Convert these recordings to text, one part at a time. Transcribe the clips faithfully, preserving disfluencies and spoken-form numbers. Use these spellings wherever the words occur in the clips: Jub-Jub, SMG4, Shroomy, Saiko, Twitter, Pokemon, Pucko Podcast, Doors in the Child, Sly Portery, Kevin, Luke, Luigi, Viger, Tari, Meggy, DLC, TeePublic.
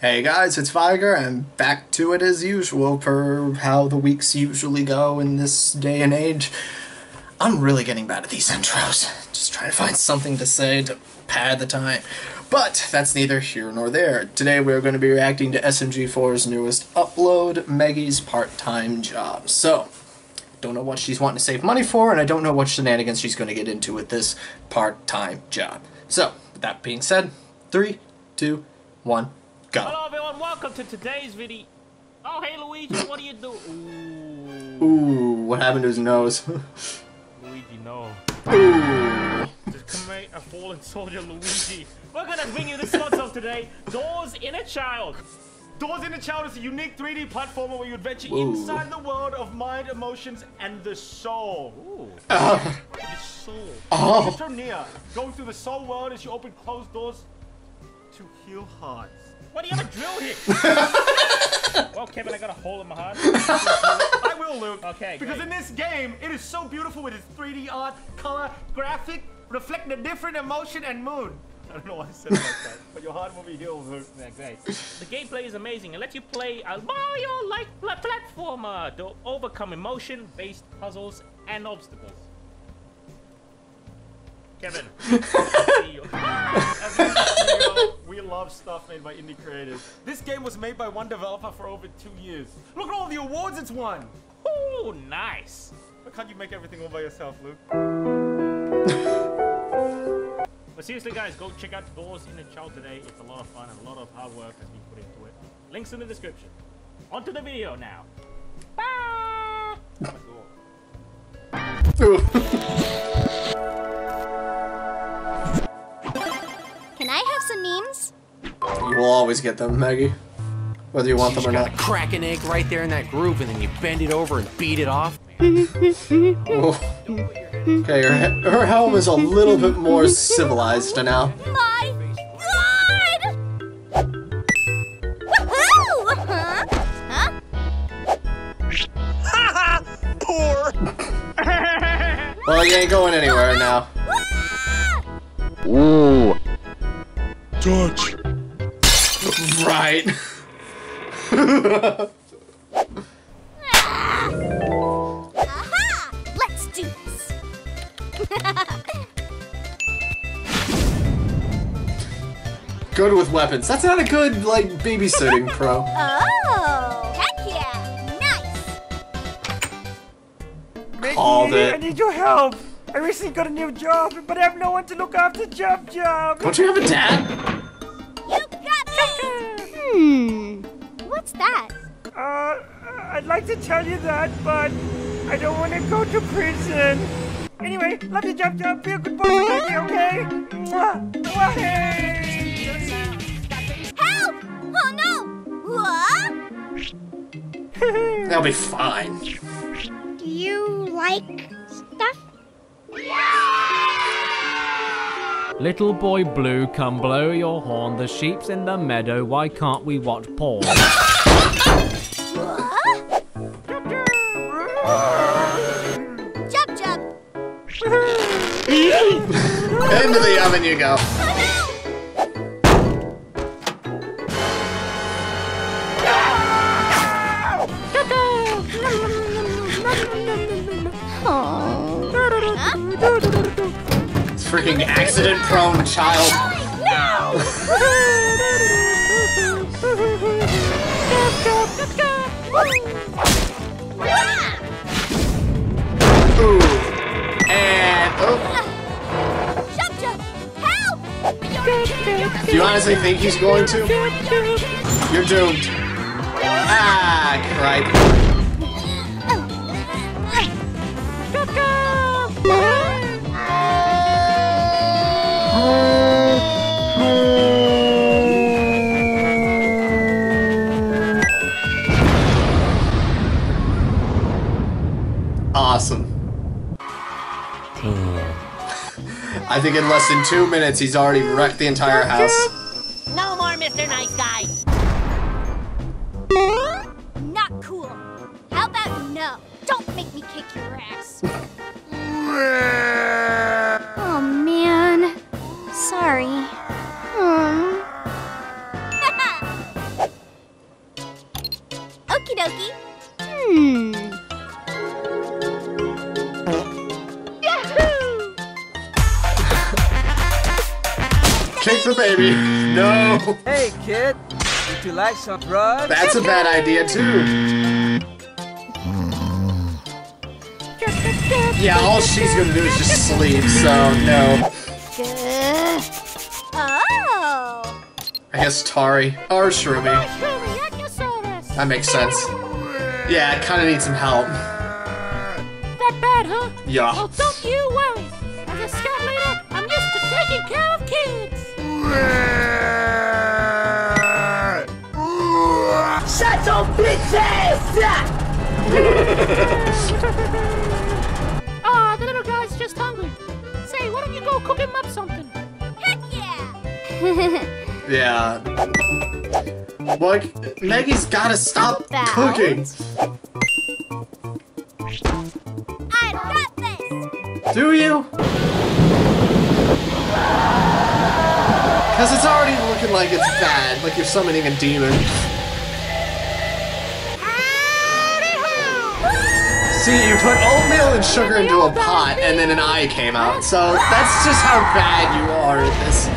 Hey guys, it's Viger, and back to it as usual, per how the weeks usually go in this day and age. I'm really getting bad at these intros, just trying to find something to say to pad the time. But that's neither here nor there. Today we're going to be reacting to S M G four's newest upload, Meggy's part-time job. So, don't know what she's wanting to save money for, and I don't know what shenanigans she's going to get into with this part-time job. So, with that being said, three, two, one. Go. Hello everyone, welcome to today's video. Oh, hey Luigi, what are you doing? Ooh. Ooh, what happened to his nose? Luigi, no. Ooh. Just commit a fallen soldier, Luigi. We're gonna bring you this month of today, Doors in a Child. Doors in the Child is a unique three D platformer where you adventure Ooh. Inside the world of mind, emotions, and the soul. Ooh. Uh. The soul. Oh. You're so near. Going through the soul world as you open closed doors to heal hearts. What do you have a drill here? Well, Kevin, I got a hole in my heart. I will, Luke. Okay. Because great. In this game, it is so beautiful with its three D art, color, graphic, reflecting a different emotion and mood. I don't know why I said it like that, but your heart will be healed, Luke. Yeah, great. The gameplay is amazing. It lets you play a Mario-like platformer to overcome emotion-based puzzles and obstacles. Kevin, we love stuff made by indie creators. This game was made by one developer for over two years. Look at all the awards it's won. Oh, nice. Why can't you make everything all by yourself, Luke? But seriously, guys, go check out Doors in the Child today. It's a lot of fun and a lot of hard work has been put into it. Links in the description. On to the video now. Bye. Memes? You will always get them, Meggy. Whether you want you them or not. Crack an egg right there in that groove, and then you bend it over and beat it off. Oh. Okay, her, her helm is a little bit more civilized now. My God! Woohoo! Huh? Huh? Ha ha! Poor. Well, you ain't going anywhere now. Ooh. Touch. Right. Aha! Let's do this. Good with weapons. That's not a good, like, babysitting pro. Oh, heck yeah! Nice. Mickey, I need your help. I recently got a new job, but I have no one to look after Jub-Jub. Don't you have a dad? Hmm. What's that? Uh, I'd like to tell you that, but I don't want to go to prison. Anyway, love you, Jub-Jub. Be a good boy, baby, okay? Mwah. Mwah. Hey. Help! Oh no! What? That'll be fine. Do you like stuff? Yeah! Little boy blue, come blow your horn. The sheep's in the meadow. Why can't we watch porn? Jub-Jub. Into the oven you go. Freaking accident-prone child. No! Ooh. And oh. Jump, jump. Help! Do you honestly think he's going to? You're doomed. Ah, cripe. Awesome. I think in less than two minutes he's already wrecked the entire house. No more Mister Nice Guy. Not cool. How about no? Don't make me kick your ass. Oh man. Take the baby. No. Hey, kid. Would you like some drugs? That's a bad idea, too. Yeah, all she's gonna do is just sleep, so no. Oh. I guess Tari or Shroomy. That makes sense. Yeah, I kind of need some help. That bad, huh? Yeah. Oh, don't you worry. As a scout leader, I'm used to taking care of kids. Shut your bitch ass! Ah, the little guy's just hungry. Say, why don't you go cook him up something? Heck yeah! Yeah. Like, Meggy's gotta stop About. cooking! I've got this! Do you? Cause it's already looking like it's bad, like you're summoning a demon. See, you put oatmeal and sugar into a pot and then an eye came out, so that's just how bad you are at this.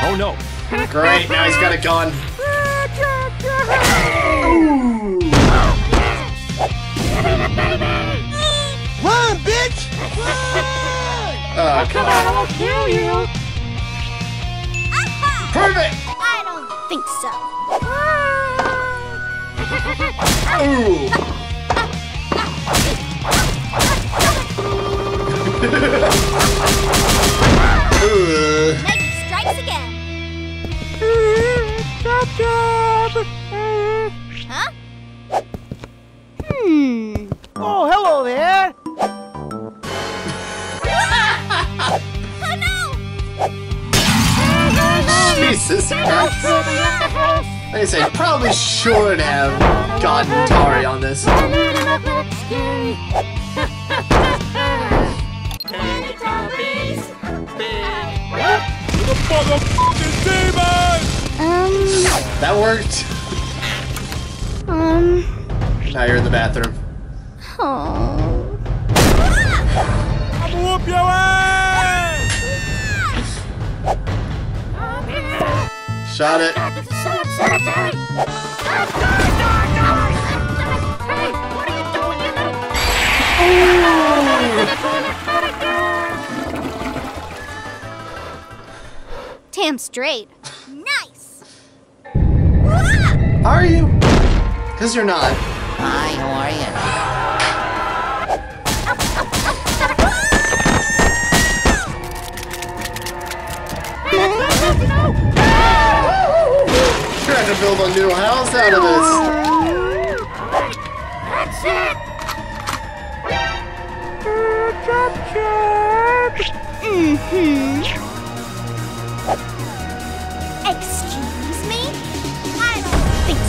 Oh no! Great, now he's got a gun. Ooh. Run, bitch! Run! Oh, come on, I'll kill you! Perfect! I don't think so. Ooh! uh. Meggy strikes again! Jub-Jub! Huh? Hmm. Oh, hello there! Jesus Christ. Like I said, I probably should have gotten Tari on this. Um, that worked. Um. Now you're in the bathroom. Oh. I'm gonna whoop your ass! Shot it. Damn straight. Nice. Are you? Because you're not. Hi, how are you? Trying to build a new house out of this. That's it. Mm-hmm. Excuse me? I don't think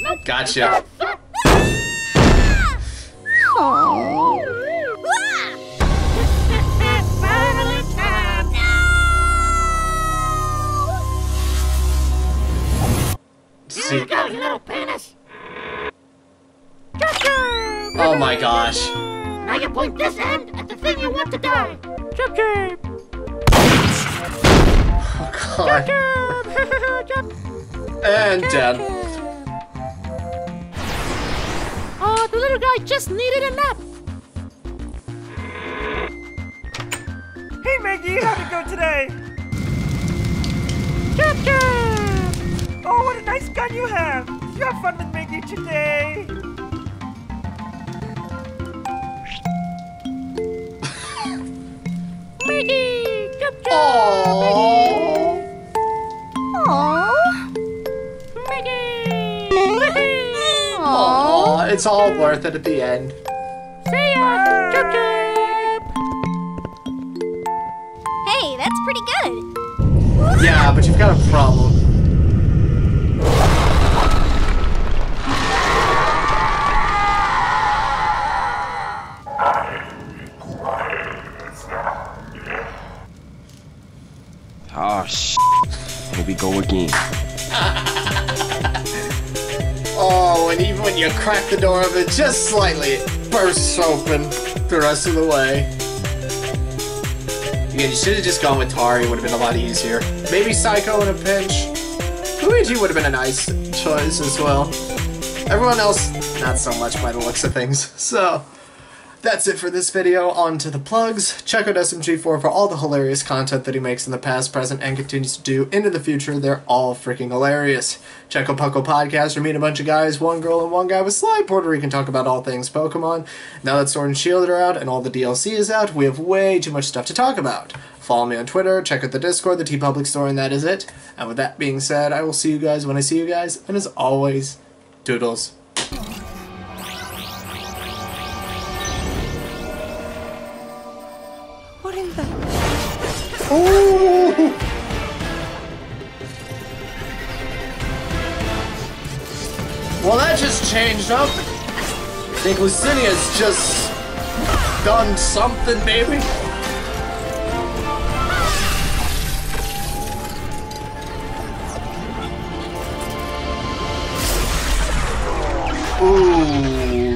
so. Let's do this. Gotcha. Aww. See. Oh my gosh. Now you point this end at the thing you want to die. Jub-Jub. Oh god. Jub-Jub. And dead. Oh, the little guy just needed a nap. Hey Meggy, how'd it go today? Jub-Jub. Oh, what a nice gun you have! You have fun with Meggy today! Meggy! Jub-Jub! Aww! Aww! Meggy! Aww. Aww! It's all worth it at the end. See ya! Jub-Jub! Hey, that's pretty good! Yeah, but you've got a problem. Oh, sh**. Here we go again. Oh, and even when you crack the door of it just slightly, it bursts open the rest of the way. Again, you should have just gone with Tari. Would have been a lot easier. Maybe Saiko in a pinch. Luigi would have been a nice choice as well. Everyone else, not so much by the looks of things. So, that's it for this video. On to the plugs. Check out S M G four for all the hilarious content that he makes in the past, present, and continues to do into the future. They're all freaking hilarious. Check out Pucko Podcast, or meet a bunch of guys, one girl and one guy with Sly Portery. You can talk about all things Pokemon. Now that Sword and Shield are out and all the D L C is out, we have way too much stuff to talk about. Follow me on Twitter, check out the Discord, the TeePublic store, and that is it. And with that being said, I will see you guys when I see you guys, and as always, doodles. What in the... Oh! Well, that just changed up. I think Lucinia's just done something, baby. Ooh.